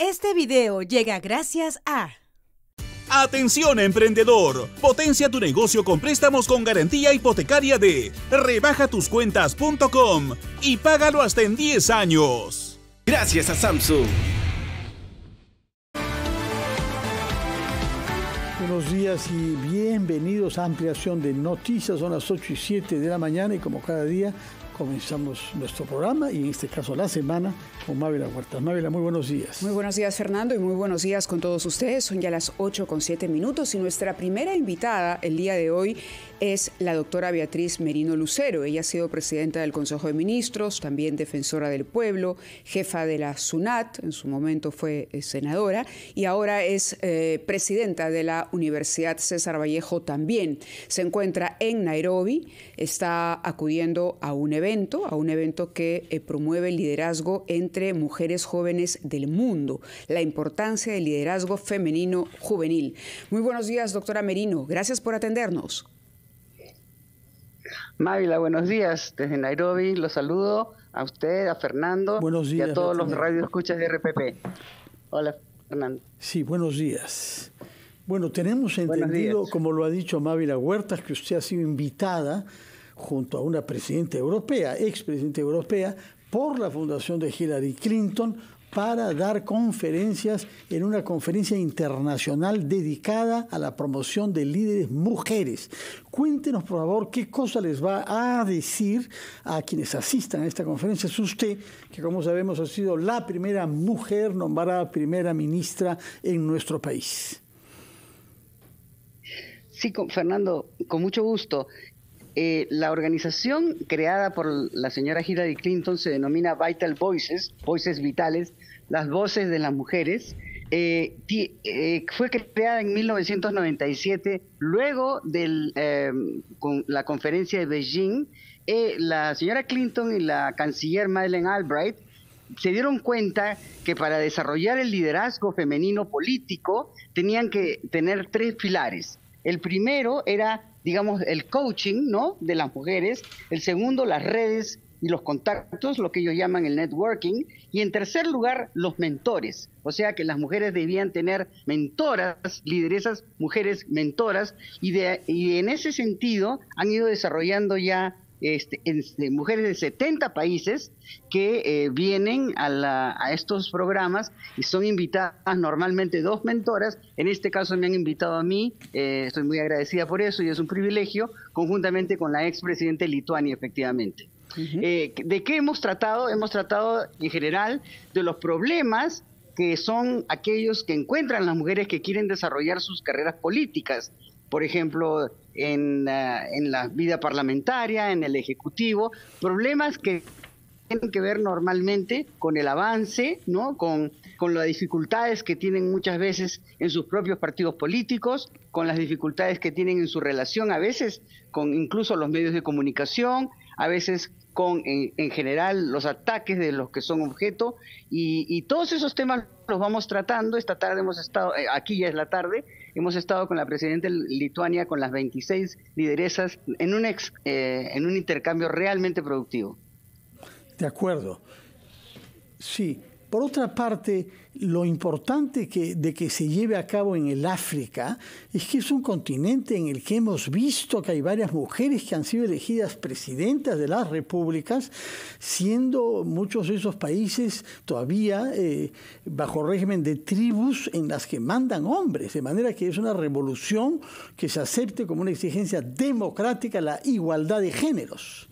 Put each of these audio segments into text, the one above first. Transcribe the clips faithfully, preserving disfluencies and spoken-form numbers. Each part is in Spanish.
Este video llega gracias a... Atención emprendedor, potencia tu negocio con préstamos con garantía hipotecaria de rebaja tus cuentas punto com y págalo hasta en diez años. Gracias a Samsung. Buenos días y bienvenidos a Ampliación de Noticias. Son las ocho y siete de la mañana y como cada día comenzamos nuestro programa y en este caso la semana con Mávila Huertas. Mávila, muy buenos días. Muy buenos días, Fernando, y muy buenos días con todos ustedes. Son ya las ocho con siete minutos y nuestra primera invitada el día de hoy es la doctora Beatriz Merino Lucero. Ella ha sido presidenta del Consejo de Ministros, también defensora del pueblo, jefa de la SUNAT, en su momento fue senadora, y ahora es eh, presidenta de la Universidad César Vallejo también. Se encuentra en Nairobi, está acudiendo a un evento a un evento que eh, promueve el liderazgo entre mujeres jóvenes del mundo, la importancia del liderazgo femenino juvenil. Muy buenos días, doctora Merino, gracias por atendernos. Mávila, buenos días, desde Nairobi los saludo a usted, a Fernando buenos días, y a todos los radioescuchas de R P P. Hola, Fernando. Sí, buenos días. Bueno, tenemos entendido, como lo ha dicho Mávila Huertas, que usted ha sido invitada junto a una presidenta europea, expresidenta europea, por la fundación de Hillary Clinton para dar conferencias en una conferencia internacional dedicada a la promoción de líderes mujeres. Cuéntenos, por favor, qué cosa les va a decir a quienes asistan a esta conferencia. Es usted, que como sabemos ha sido la primera mujer nombrada primera ministra en nuestro país. Sí, con, Fernando, con mucho gusto. Eh, la organización creada por la señora Hillary Clinton se denomina Vital Voices, Voces Vitales, las voces de las mujeres. Eh, eh, fue creada en mil novecientos noventa y siete, luego de eh, con la conferencia de Beijing. Eh, la señora Clinton y la canciller Madeleine Albright se dieron cuenta que para desarrollar el liderazgo femenino político tenían que tener tres pilares. El primero era, digamos, el coaching, ¿no?, de las mujeres. El segundo, las redes y los contactos, lo que ellos llaman el networking. Y en tercer lugar, los mentores. O sea que las mujeres debían tener mentoras, lideresas, mujeres mentoras. Y, de, y en ese sentido han ido desarrollando ya este, este, mujeres de setenta países que eh, vienen a, la, a estos programas y son invitadas normalmente dos mentoras. En este caso me han invitado a mí, eh, estoy muy agradecida por eso y es un privilegio, conjuntamente con la expresidenta de Lituania, efectivamente. Uh-huh. eh, ¿De qué hemos tratado? Hemos tratado en general de los problemas que son aquellos que encuentran las mujeres que quieren desarrollar sus carreras políticas. Por ejemplo, en, uh, en la vida parlamentaria, en el Ejecutivo, problemas que tienen que ver normalmente con el avance, ¿no?, con, con las dificultades que tienen muchas veces en sus propios partidos políticos, con las dificultades que tienen en su relación a veces con incluso los medios de comunicación, a veces con en, en general los ataques de los que son objeto, y, y todos esos temas los vamos tratando. Esta tarde hemos estado, aquí ya es la tarde, hemos estado con la presidenta de Lituania, con las veintiséis lideresas, en un, ex, eh, en un intercambio realmente productivo. De acuerdo. Sí. Por otra parte, lo importante que, de que se lleve a cabo en el África es que es un continente en el que hemos visto que hay varias mujeres que han sido elegidas presidentas de las repúblicas, siendo muchos de esos países todavía eh, bajo régimen de tribus en las que mandan hombres, de manera que es una revolución que se acepte como una exigencia democrática la igualdad de géneros.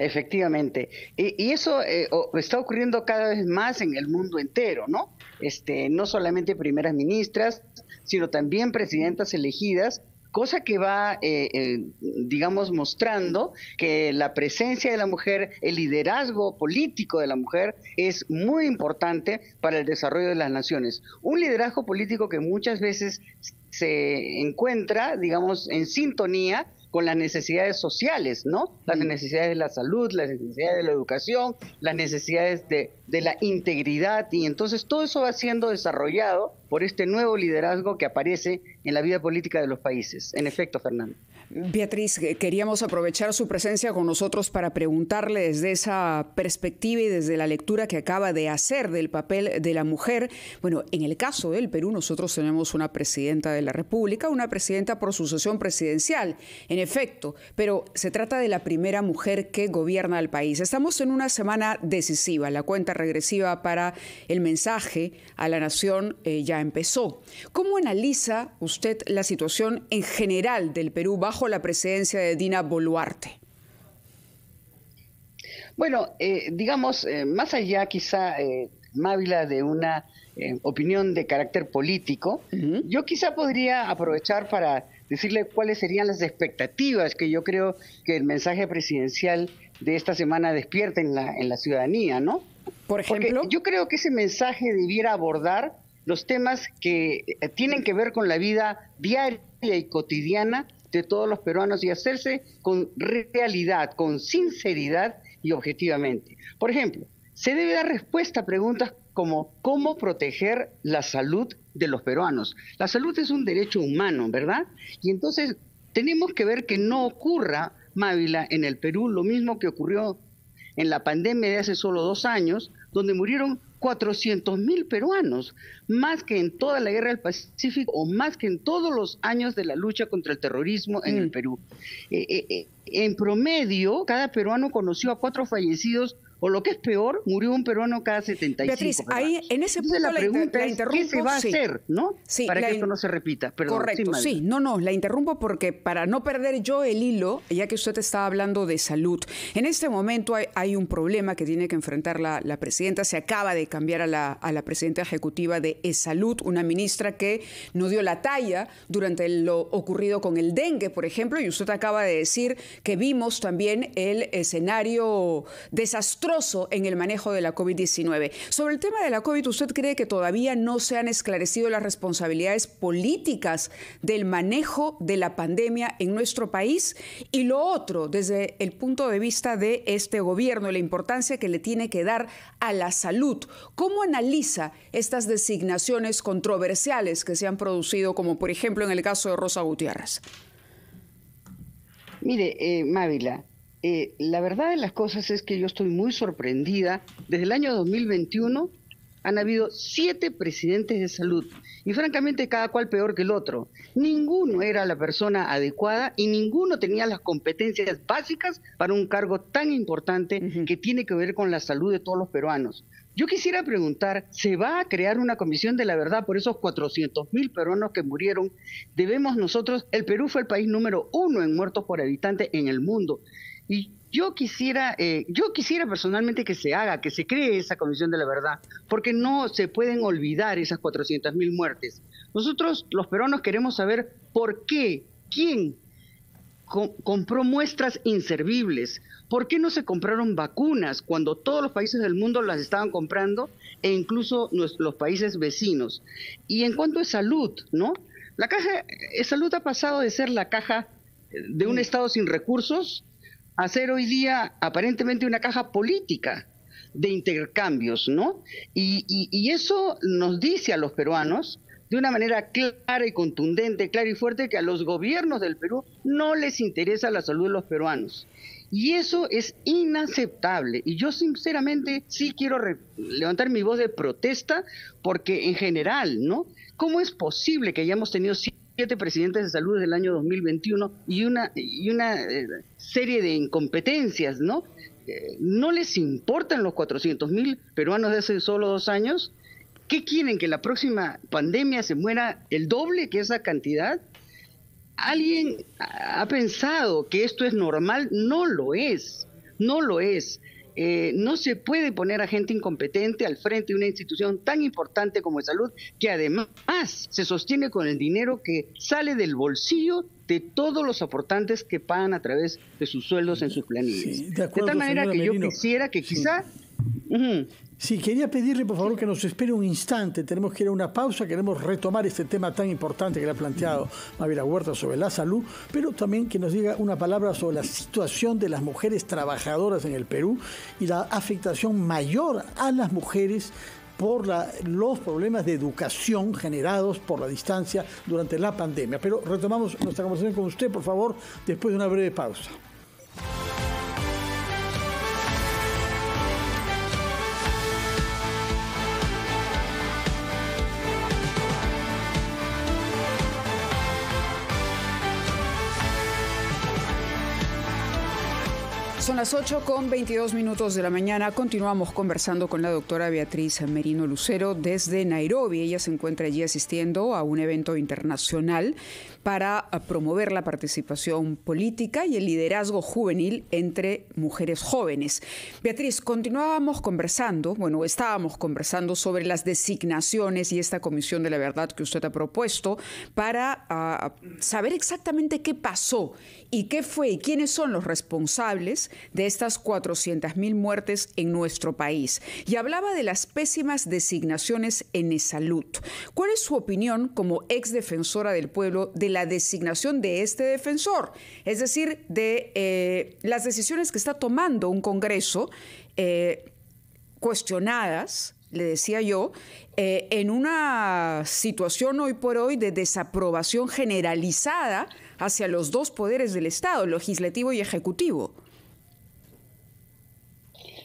Efectivamente. Y, y eso eh, está ocurriendo cada vez más en el mundo entero, ¿no? Este, no solamente primeras ministras, sino también presidentas elegidas, cosa que va, eh, eh, digamos, mostrando que la presencia de la mujer, el liderazgo político de la mujer es muy importante para el desarrollo de las naciones. Un liderazgo político que muchas veces se encuentra, digamos, en sintonía con las necesidades sociales, ¿no? Las necesidades de la salud, las necesidades de la educación, las necesidades de, de la integridad, y entonces todo eso va siendo desarrollado por este nuevo liderazgo que aparece en la vida política de los países. En efecto, Fernando. Beatriz, queríamos aprovechar su presencia con nosotros para preguntarle desde esa perspectiva y desde la lectura que acaba de hacer del papel de la mujer. Bueno, en el caso del Perú nosotros tenemos una presidenta de la República, una presidenta por sucesión presidencial, en efecto, pero se trata de la primera mujer que gobierna el país. Estamos en una semana decisiva, la cuenta regresiva para el mensaje a la nación eh, ya empezó. ¿Cómo analiza usted la situación en general del Perú bajo la presidencia de Dina Boluarte? Bueno, eh, digamos, eh, más allá quizá, eh, Mávila, de una eh, opinión de carácter político, uh-huh. yo quizá podría aprovechar para decirle cuáles serían las expectativas que yo creo que el mensaje presidencial de esta semana despierta en la, en la ciudadanía, ¿no? Por ejemplo. Porque yo creo que ese mensaje debiera abordar los temas que tienen que ver con la vida diaria y cotidiana de todos los peruanos y hacerse con realidad, con sinceridad y objetivamente. Por ejemplo, se debe dar respuesta a preguntas como ¿cómo proteger la salud de los peruanos? La salud es un derecho humano, ¿verdad? Y entonces tenemos que ver que no ocurra, Mávila, en el Perú lo mismo que ocurrió en la pandemia de hace solo dos años, donde murieron cuatrocientos mil peruanos, más que en toda la guerra del Pacífico o más que en todos los años de la lucha contra el terrorismo en mm. el Perú. Eh, eh, eh, en promedio, cada peruano conoció a cuatro fallecidos, o lo que es peor, murió un peruano cada setenta y cinco. Beatriz, ahí en ese punto la, la pregunta la es, ¿qué se va a sí. hacer, ¿no? Sí, para que esto no se repita. Perdón, correcto, sí, sí, no, no, la interrumpo porque para no perder yo el hilo, ya que usted está hablando de salud, en este momento hay, hay un problema que tiene que enfrentar la, la presidenta. Se acaba de cambiar a la, a la presidenta ejecutiva de EsSalud, una ministra que no dio la talla durante lo ocurrido con el dengue, por ejemplo, y usted acaba de decir que vimos también el escenario desastroso en el manejo de la COVID diecinueve. Sobre el tema de la COVID, ¿usted cree que todavía no se han esclarecido las responsabilidades políticas del manejo de la pandemia en nuestro país? Y lo otro, desde el punto de vista de este gobierno, la importancia que le tiene que dar a la salud. ¿Cómo analiza estas designaciones controversiales que se han producido, como por ejemplo en el caso de Rosa Gutiérrez? Mire, eh, Mávila, Eh, la verdad de las cosas es que yo estoy muy sorprendida. Desde el año dos mil veintiuno han habido siete presidentes de salud y francamente cada cual peor que el otro. Ninguno era la persona adecuada y ninguno tenía las competencias básicas para un cargo tan importante uh-huh. que tiene que ver con la salud de todos los peruanos. Yo quisiera preguntar, ¿se va a crear una comisión de la verdad por esos cuatrocientos mil peruanos que murieron? Debemos nosotros, el Perú fue el país número uno en muertos por habitante en el mundo. Y yo quisiera, eh, yo quisiera personalmente que se haga, que se cree esa comisión de la verdad, porque no se pueden olvidar esas cuatrocientas mil muertes. Nosotros, los peruanos, queremos saber por qué, quién co- compró muestras inservibles, por qué no se compraron vacunas cuando todos los países del mundo las estaban comprando e incluso nos, los países vecinos. Y en cuanto a salud, ¿no? La caja, EsSalud ha pasado de ser la caja de un Estado sin recursos hacer hoy día aparentemente una caja política de intercambios, ¿no? Y, y, y eso nos dice a los peruanos de una manera clara y contundente, clara y fuerte, que a los gobiernos del Perú no les interesa la salud de los peruanos. Y eso es inaceptable. Y yo sinceramente sí quiero re- levantar mi voz de protesta porque en general, ¿no? ¿Cómo es posible que hayamos tenido siete presidentes de salud desde el año dos mil veintiuno y una, y una eh, serie de incompetencias, ¿no? Eh, ¿no les importan los cuatrocientos mil peruanos de hace solo dos años? ¿Qué quieren, que la próxima pandemia se muera el doble que esa cantidad? ¿Alguien ha pensado que esto es normal? No lo es, no lo es. Eh, no se puede poner a gente incompetente al frente de una institución tan importante como EsSalud, que además se sostiene con el dinero que sale del bolsillo de todos los aportantes que pagan a través de sus sueldos en sus planillas. Sí, de acuerdo, de tal manera que yo Merino. quisiera que quizá... Sí. Uh-huh. Sí, quería pedirle por favor que nos espere un instante, tenemos que ir a una pausa, queremos retomar este tema tan importante que le ha planteado Mávila Huerta sobre la salud, pero también que nos diga una palabra sobre la situación de las mujeres trabajadoras en el Perú y la afectación mayor a las mujeres por la, los problemas de educación generados por la distancia durante la pandemia. Pero retomamos nuestra conversación con usted, por favor, después de una breve pausa. Son las ocho con veintidós minutos de la mañana. Continuamos conversando con la doctora Beatriz Merino Lucero desde Nairobi. Ella se encuentra allí asistiendo a un evento internacional para promover la participación política y el liderazgo juvenil entre mujeres jóvenes. Beatriz, continuábamos conversando, bueno, estábamos conversando sobre las designaciones y esta comisión de la verdad que usted ha propuesto para uh, saber exactamente qué pasó y qué fue y quiénes son los responsables de estas cuatrocientas mil muertes en nuestro país. Y hablaba de las pésimas designaciones en EsSalud. ¿Cuál es su opinión como ex defensora del pueblo de la designación de este defensor? Es decir, de eh, las decisiones que está tomando un Congreso, eh, cuestionadas, le decía yo, eh, en una situación hoy por hoy de desaprobación generalizada hacia los dos poderes del Estado, legislativo y ejecutivo.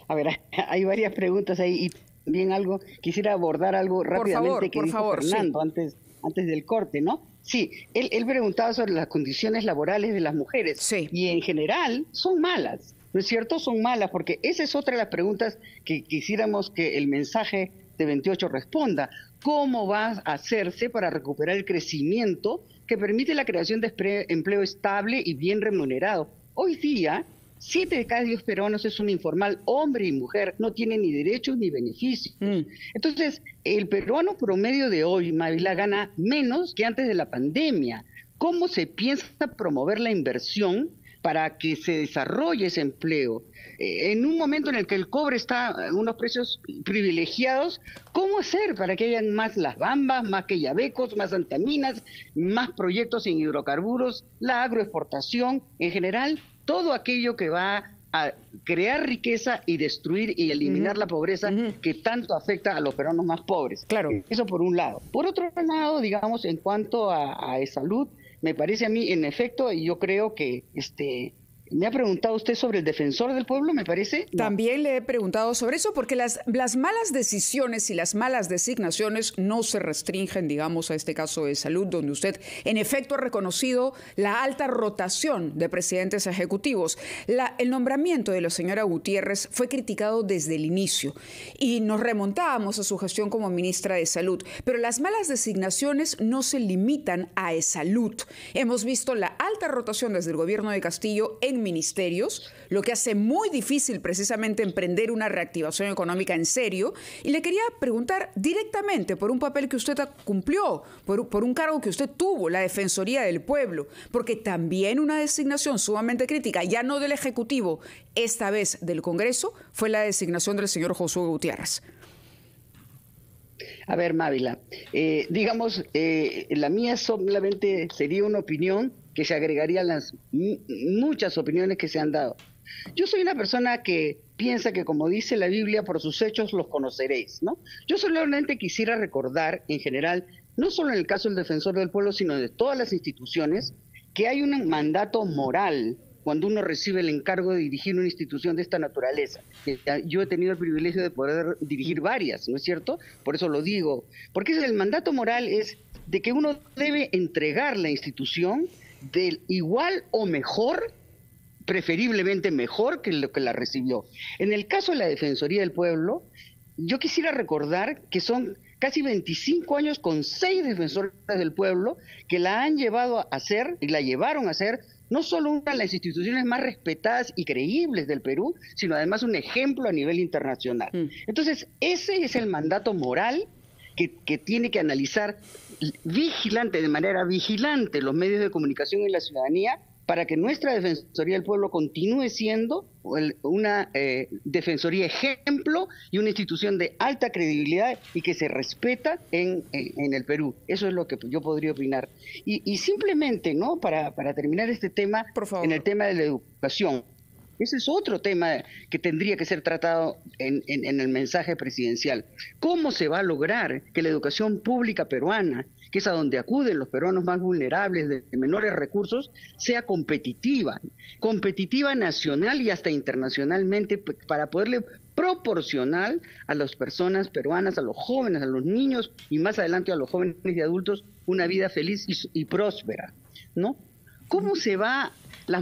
A ver, hay varias preguntas ahí y bien algo, quisiera abordar algo rápidamente que dijo Fernando antes, antes del corte, ¿no? Sí, él, él preguntaba sobre las condiciones laborales de las mujeres, sí, y en general son malas, ¿no es cierto? Son malas, porque esa es otra de las preguntas que quisiéramos que el mensaje de veintiocho responda. ¿Cómo va a hacerse para recuperar el crecimiento que permite la creación de empleo estable y bien remunerado? Hoy día, siete de cada diez peruanos es un informal, hombre y mujer, no tienen ni derechos ni beneficios. Mm. Entonces, el peruano promedio de hoy, Mávila, gana menos que antes de la pandemia. ¿Cómo se piensa promover la inversión para que se desarrolle ese empleo? Eh, en un momento en el que el cobre está a unos precios privilegiados, ¿cómo hacer para que hayan más las bambas, más queyabecos, más antaminas, más proyectos en hidrocarburos, la agroexportación en general? Todo aquello que va a crear riqueza y destruir y eliminar, uh-huh, la pobreza, uh-huh, que tanto afecta a los peruanos más pobres. Claro. Eso por un lado. Por otro lado, digamos, en cuanto a, a EsSalud, me parece a mí, en efecto, y yo creo que... este me ha preguntado usted sobre el defensor del pueblo, me parece. No. También le he preguntado sobre eso, porque las, las malas decisiones y las malas designaciones no se restringen, digamos, a este caso de salud, donde usted en efecto ha reconocido la alta rotación de presidentes ejecutivos. La, el nombramiento de la señora Gutiérrez fue criticado desde el inicio y nos remontábamos a su gestión como ministra de Salud, pero las malas designaciones no se limitan a EsSalud. Hemos visto la alta rotación desde el gobierno de Castillo en ministerios, lo que hace muy difícil precisamente emprender una reactivación económica en serio. Y le quería preguntar directamente por un papel que usted cumplió, por, por un cargo que usted tuvo, la Defensoría del Pueblo, porque también una designación sumamente crítica, ya no del Ejecutivo, esta vez del Congreso, fue la designación del señor Josué Gutiérrez. A ver, Mávila, eh, digamos, eh, la mía solamente sería una opinión que se agregarían las muchas opiniones que se han dado. Yo soy una persona que piensa que, como dice la Biblia, por sus hechos los conoceréis, ¿no? Yo solamente quisiera recordar, en general, no solo en el caso del defensor del pueblo, sino de todas las instituciones, que hay un mandato moral cuando uno recibe el encargo de dirigir una institución de esta naturaleza. Yo he tenido el privilegio de poder dirigir varias, ¿no es cierto? Por eso lo digo. Porque el mandato moral es de que uno debe entregar la institución del igual o mejor, preferiblemente mejor, que lo que la recibió. En el caso de la Defensoría del Pueblo, yo quisiera recordar que son casi veinticinco años con seis defensoras del pueblo que la han llevado a ser, y la llevaron a ser, no solo una de las instituciones más respetadas y creíbles del Perú, sino además un ejemplo a nivel internacional. Mm. Entonces, ese es el mandato moral que, que tiene que analizar vigilante, de manera vigilante, los medios de comunicación y la ciudadanía, para que nuestra Defensoría del Pueblo continúe siendo una eh, defensoría ejemplo y una institución de alta credibilidad y que se respeta en, en, en el Perú. Eso es lo que yo podría opinar. Y, y simplemente, ¿no?, para, para terminar este tema, en el tema de la educación. Ese es otro tema que tendría que ser tratado en, en, en el mensaje presidencial. ¿Cómo se va a lograr que la educación pública peruana, que es a donde acuden los peruanos más vulnerables de, de menores recursos, sea competitiva, competitiva nacional y hasta internacionalmente, para poderle proporcional a las personas peruanas, a los jóvenes, a los niños y más adelante a los jóvenes y adultos una vida feliz y, y próspera, ¿no? ¿Cómo se va? Las,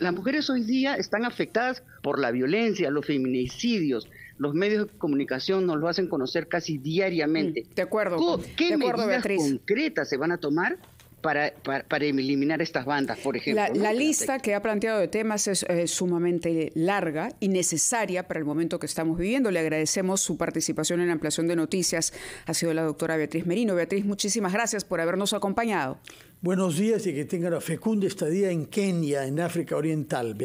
las mujeres hoy día están afectadas por la violencia, los feminicidios, los medios de comunicación nos lo hacen conocer casi diariamente. De acuerdo. ¿Qué medidas concretas se van a tomar Para, para, para eliminar estas bandas, por ejemplo? La, ¿no? la lista que ha planteado de temas es eh, sumamente larga y necesaria para el momento que estamos viviendo. Le agradecemos su participación en Ampliación de Noticias. Ha sido la doctora Beatriz Merino. Beatriz, muchísimas gracias por habernos acompañado. Buenos días y que tengan una fecunda estadía en Kenia, en África Oriental.